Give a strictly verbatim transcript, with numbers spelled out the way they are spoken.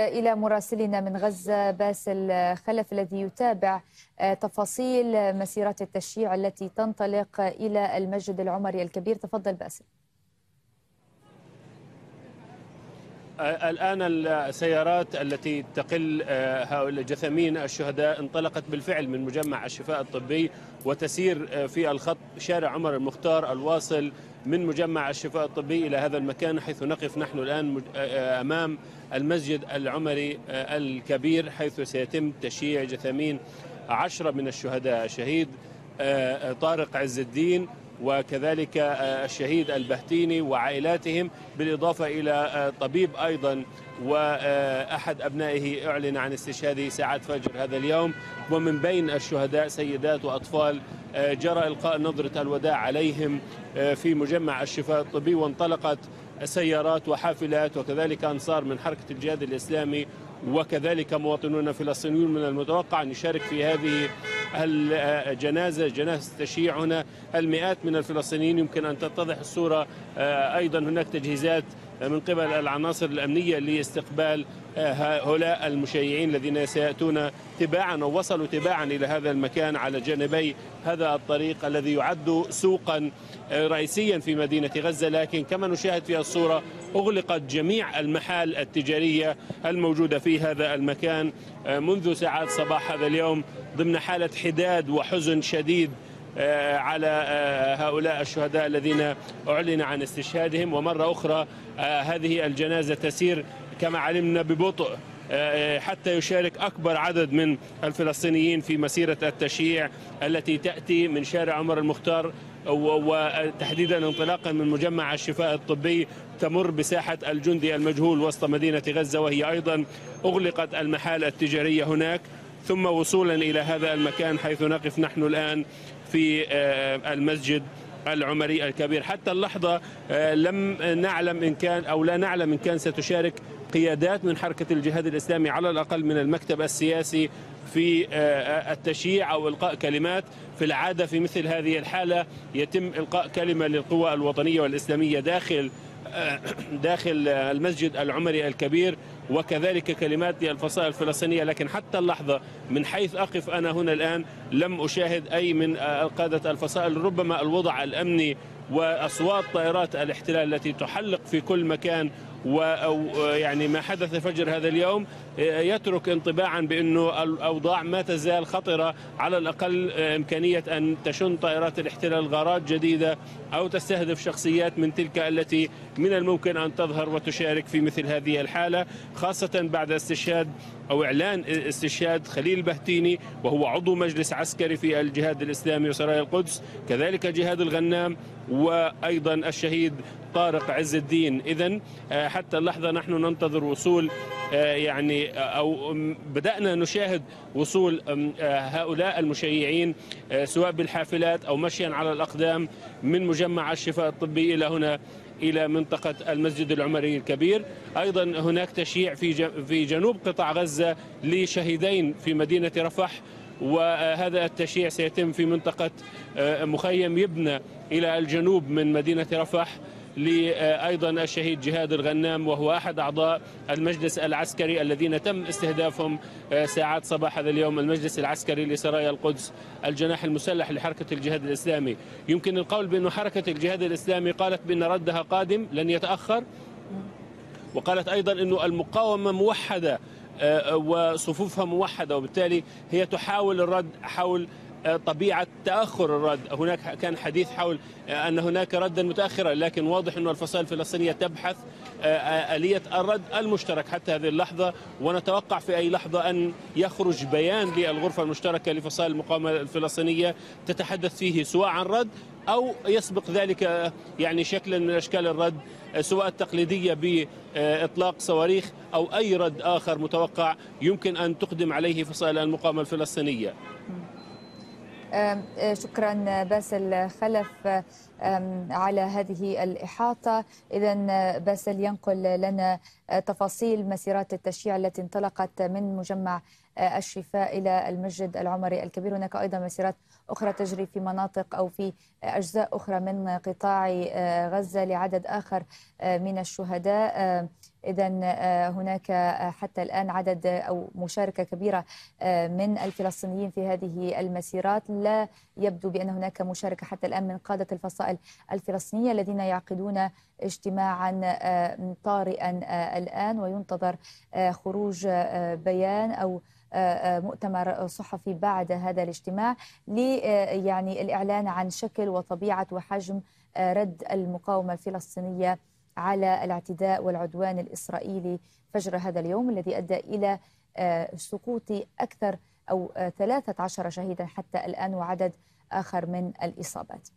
إلى مراسلنا من غزة باسل خلف الذي يتابع تفاصيل مسيرات التشييع التي تنطلق إلى المسجد العمري الكبير. تفضل باسل. الآن السيارات التي تقل هؤلاء جثمين الشهداء انطلقت بالفعل من مجمع الشفاء الطبي وتسير في الخط شارع عمر المختار الواصل من مجمع الشفاء الطبي إلى هذا المكان، حيث نقف نحن الآن أمام المسجد العمري الكبير، حيث سيتم تشييع جثمين عشرة من الشهداء، شهيد طارق عز الدين وكذلك الشهيد البهتيني وعائلاتهم، بالإضافة إلى طبيب أيضا وأحد أبنائه أعلن عن استشهاده ساعات فجر هذا اليوم. ومن بين الشهداء سيدات وأطفال جرى إلقاء نظرة الوداع عليهم في مجمع الشفاء الطبي، وانطلقت سيارات وحافلات وكذلك أنصار من حركة الجهاد الإسلامي وكذلك مواطنون فلسطينيون. من المتوقع أن يشارك في هذه الجنازة جنازة التشييع هنا المئات من الفلسطينيين. يمكن أن تتضح الصورة أيضا، هناك تجهيزات من قبل العناصر الأمنية لاستقبال هؤلاء المشيعين الذين سيأتون تباعا أو وصلوا تباعا إلى هذا المكان على جانبي هذا الطريق الذي يعد سوقا رئيسيا في مدينة غزة. لكن كما نشاهد في الصورة أغلقت جميع المحال التجارية الموجودة في هذا المكان منذ ساعات صباح هذا اليوم، ضمن حالة حداد وحزن شديد على هؤلاء الشهداء الذين أعلن عن استشهادهم. ومرة أخرى هذه الجنازة تسير كما علمنا ببطء حتى يشارك أكبر عدد من الفلسطينيين في مسيرة التشييع التي تأتي من شارع عمر المختار وتحديدا انطلاقا من مجمع الشفاء الطبي، تمر بساحة الجندي المجهول وسط مدينة غزة، وهي أيضا أغلقت المحال التجارية هناك، ثم وصولا إلى هذا المكان حيث نقف نحن الآن في المسجد العمري الكبير. حتى اللحظة لم نعلم إن كان أو لا نعلم إن كان ستشارك قيادات من حركة الجهاد الإسلامي على الأقل من المكتب السياسي في التشييع أو إلقاء كلمات. في العادة في مثل هذه الحالة يتم إلقاء كلمة للقوى الوطنية والإسلامية داخل داخل المسجد العمري الكبير وكذلك كلمات للفصائل الفلسطينية. لكن حتى اللحظة من حيث أقف أنا هنا الآن لم أشاهد أي من قادة الفصائل، ربما الوضع الأمني وأصوات طائرات الاحتلال التي تحلق في كل مكان، ويعني ما حدث فجر هذا اليوم يترك انطباعا بأنه الأوضاع ما تزال خطرة، على الأقل إمكانية أن تشن طائرات الاحتلال غارات جديدة أو تستهدف شخصيات من تلك التي من الممكن أن تظهر وتشارك في مثل هذه الحالة، خاصة بعد استشهاد أو إعلان استشهاد خليل البهتيني وهو عضو مجلس عسكري في الجهاد الإسلامي وسرايا القدس، كذلك جهاد الغنام وأيضا الشهيد طارق عز الدين. إذن حتى اللحظة نحن ننتظر وصول يعني أو بدأنا نشاهد وصول هؤلاء المشيعين سواء بالحافلات أو مشيا على الأقدام من مجمع الشفاء الطبي إلى هنا إلى منطقة المسجد العمري الكبير. أيضا هناك تشييع في في جنوب قطاع غزة لشهيدين في مدينة رفح، وهذا التشييع سيتم في منطقة مخيم يبنى إلى الجنوب من مدينة رفح لأيضا الشهيد جهاد الغنام وهو أحد أعضاء المجلس العسكري الذين تم استهدافهم ساعات صباح هذا اليوم، المجلس العسكري لسرايا القدس الجناح المسلح لحركة الجهاد الإسلامي. يمكن القول بأن حركة الجهاد الإسلامي قالت بأن ردها قادم لن يتأخر، وقالت أيضا أن المقاومة موحدة وصفوفها موحدة، وبالتالي هي تحاول الرد حول طبيعة تأخر الرد. هناك كان حديث حول أن هناك ردا متأخرا، لكن واضح أن الفصائل الفلسطينية تبحث آلية الرد المشترك حتى هذه اللحظة، ونتوقع في أي لحظة أن يخرج بيان للغرفة المشتركة لفصائل المقاومة الفلسطينية تتحدث فيه سواء عن رد أو يسبق ذلك يعني شكلا من أشكال الرد سواء التقليدية بإطلاق صواريخ أو أي رد آخر متوقع يمكن أن تقدم عليه فصائل المقاومة الفلسطينية. شكرا باسل خلف على هذه الإحاطة. إذن باسل ينقل لنا تفاصيل مسيرات التشييع التي انطلقت من مجمع الشفاء إلى المسجد العمري الكبير. هناك أيضا مسيرات أخرى تجري في مناطق أو في أجزاء أخرى من قطاع غزة لعدد آخر من الشهداء. إذا هناك حتى الآن عدد أو مشاركة كبيرة من الفلسطينيين في هذه المسيرات. لا يبدو بأن هناك مشاركة حتى الآن من قادة الفصائل الفلسطينية الذين يعقدون اجتماعا طارئا الآن، وينتظر خروج بيان أو مؤتمر صحفي بعد هذا الاجتماع لي يعني الإعلان عن شكل وطبيعة وحجم رد المقاومة الفلسطينية على الاعتداء والعدوان الإسرائيلي فجر هذا اليوم الذي أدى إلى سقوط أكثر أو ثلاثة عشر شهيدا حتى الآن وعدد آخر من الإصابات.